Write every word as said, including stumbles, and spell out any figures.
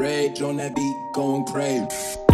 Rage on that beat, going crazy.